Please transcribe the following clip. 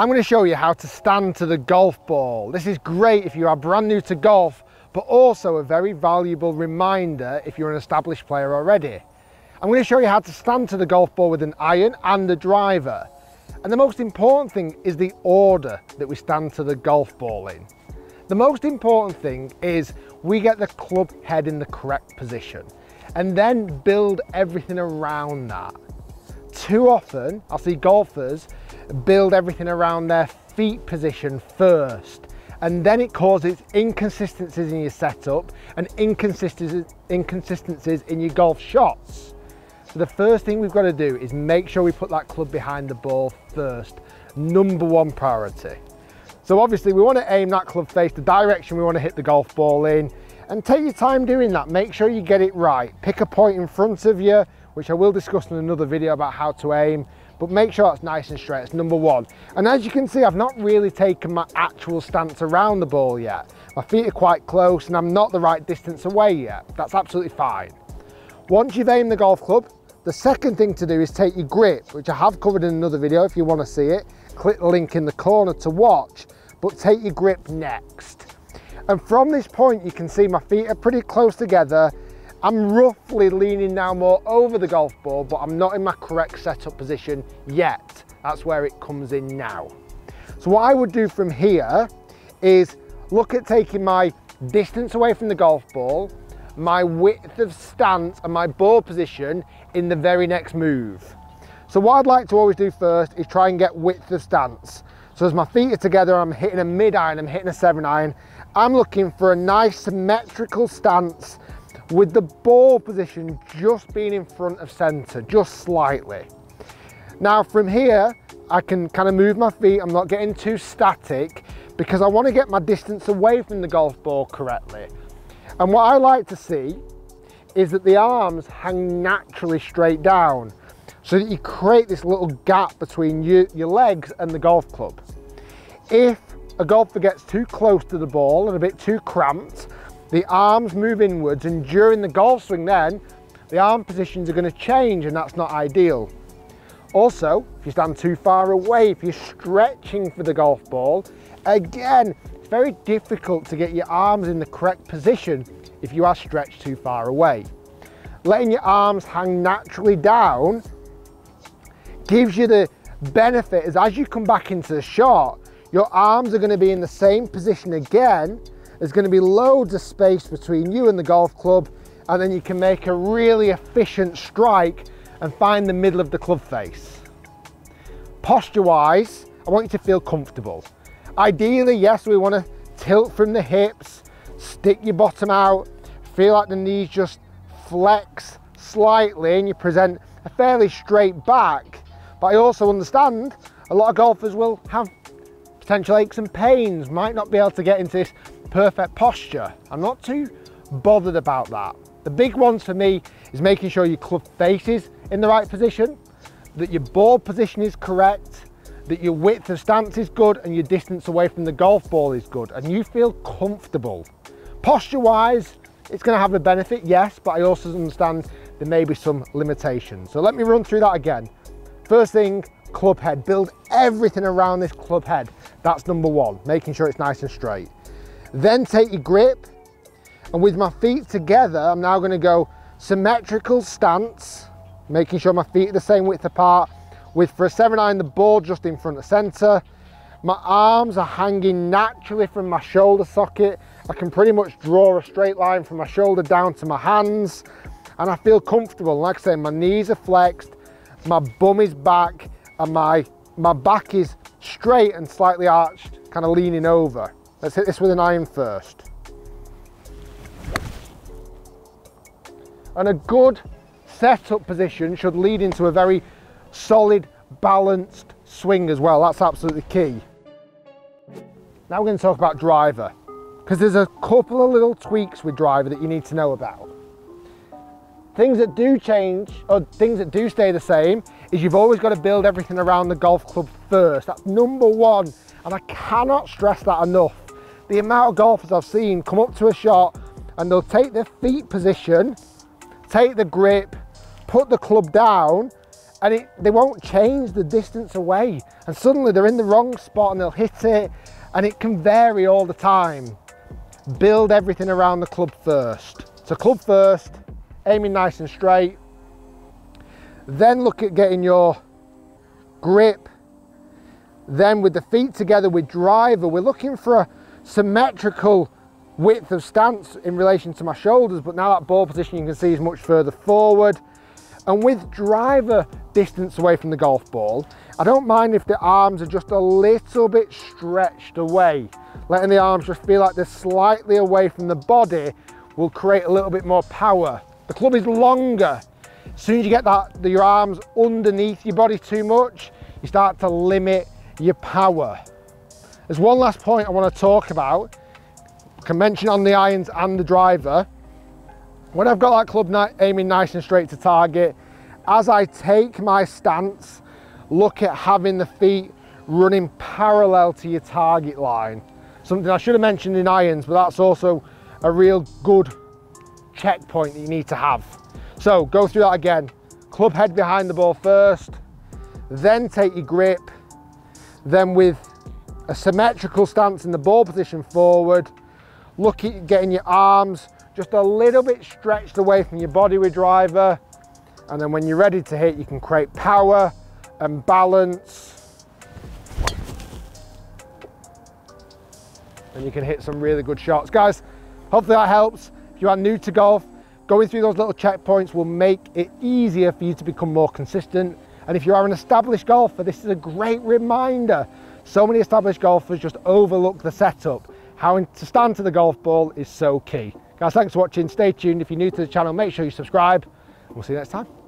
I'm going to show you how to stand to the golf ball. This is great if you are brand new to golf, but also a very valuable reminder if you're an established player already. I'm going to show you how to stand to the golf ball with an iron and a driver. And the most important thing is the order that we stand to the golf ball in. The most important thing is we get the club head in the correct position and then build everything around that. Too often, I'll see golfers build everything around their feet position first, and then it causes inconsistencies in your setup and inconsistencies in your golf shots. So the first thing we've got to do is make sure we put that club behind the ball first. Number one priority. So obviously we want to aim that club face the direction we want to hit the golf ball in, and take your time doing that. Make sure you get it right. Pick a point in front of you, which I will discuss in another video about how to aim, but make sure it's nice and straight. It's number one. And as you can see, I've not really taken my actual stance around the ball yet. My feet are quite close and I'm not the right distance away yet. That's absolutely fine. Once you've aimed the golf club, the second thing to do is take your grip, which I have covered in another video if you want to see it. Click the link in the corner to watch, but take your grip next. And from this point, you can see my feet are pretty close together. I'm roughly leaning now more over the golf ball, but I'm not in my correct setup position yet. That's where it comes in now. So what I would do from here is look at taking my distance away from the golf ball, my width of stance and my ball position in the very next move. So what I'd like to always do first is try and get width of stance. So as my feet are together, I'm hitting a mid iron, I'm hitting a 7 iron. I'm looking for a nice symmetrical stance with the ball position just being in front of center, just slightly. Now from here, I can kind of move my feet. I'm not getting too static because I want to get my distance away from the golf ball correctly. And what I like to see is that the arms hang naturally straight down so that you create this little gap between your legs and the golf club. If a golfer gets too close to the ball and a bit too cramped, the arms move inwards, and during the golf swing then, the arm positions are going to change, and that's not ideal. Also, if you stand too far away, if you're stretching for the golf ball, again, it's very difficult to get your arms in the correct position if you are stretched too far away. Letting your arms hang naturally down gives you the benefit is as you come back into the shot, your arms are going to be in the same position again. There's going to be loads of space between you and the golf club, and then you can make a really efficient strike and find the middle of the club face. Posture-wise, I want you to feel comfortable. Ideally, yes, we want to tilt from the hips, stick your bottom out, feel like the knees just flex slightly and you present a fairly straight back. But I also understand a lot of golfers will have potential aches and pains, might not be able to get into this perfect posture. I'm not too bothered about that. The big ones for me is making sure your club face is in the right position, that your ball position is correct, that your width of stance is good, and your distance away from the golf ball is good, and you feel comfortable. Posture-wise, it's going to have a benefit, yes, but I also understand there may be some limitations. So let me run through that again. First thing, club head. Build everything around this club head. That's number one, making sure it's nice and straight. Then take your grip, and with my feet together, I'm now going to go symmetrical stance, making sure my feet are the same width apart, with for a 7 iron the ball just in front of center. My arms are hanging naturally from my shoulder socket. I can pretty much draw a straight line from my shoulder down to my hands, and I feel comfortable. Like I say, my knees are flexed, my bum is back, and my back is straight and slightly arched, kind of leaning over. Let's hit this with an iron first. And a good setup position should lead into a very solid, balanced swing as well. That's absolutely key. Now we're going to talk about driver, because there's a couple of little tweaks with driver that you need to know about. Things that do change, or things that do stay the same, is you've always got to build everything around the golf club first. That's number one, and I cannot stress that enough. The amount of golfers I've seen come up to a shot and they'll take their feet position, take the grip, put the club down, and they won't change the distance away, and suddenly they're in the wrong spot and they'll hit it, and it can vary all the time. Build everything around the club first. So club first, aiming nice and straight, then look at getting your grip, then with the feet together with driver, we're looking for a symmetrical width of stance in relation to my shoulders, but now that ball position you can see is much further forward. And with driver distance away from the golf ball, I don't mind if the arms are just a little bit stretched away. Letting the arms just feel like they're slightly away from the body will create a little bit more power. The club is longer. As soon as you get that, your arms underneath your body too much, you start to limit your power. There's one last point I want to talk about. I can mention on the irons and the driver. When I've got that club aiming nice and straight to target, as I take my stance, look at having the feet running parallel to your target line. Something I should have mentioned in irons, but that's also a real good checkpoint that you need to have. So go through that again. Club head behind the ball first, then take your grip, then with a symmetrical stance in the ball position forward, look at getting your arms just a little bit stretched away from your body with driver, and then when you're ready to hit, you can create power and balance, and you can hit some really good shots. Guys, hopefully that helps. If you are new to golf, going through those little checkpoints will make it easier for you to become more consistent. And if you are an established golfer, this is a great reminder. So many established golfers just overlook the setup. How to stand to the golf ball is so key. Guys, thanks for watching. Stay tuned. If you're new to the channel, make sure you subscribe. We'll see you next time.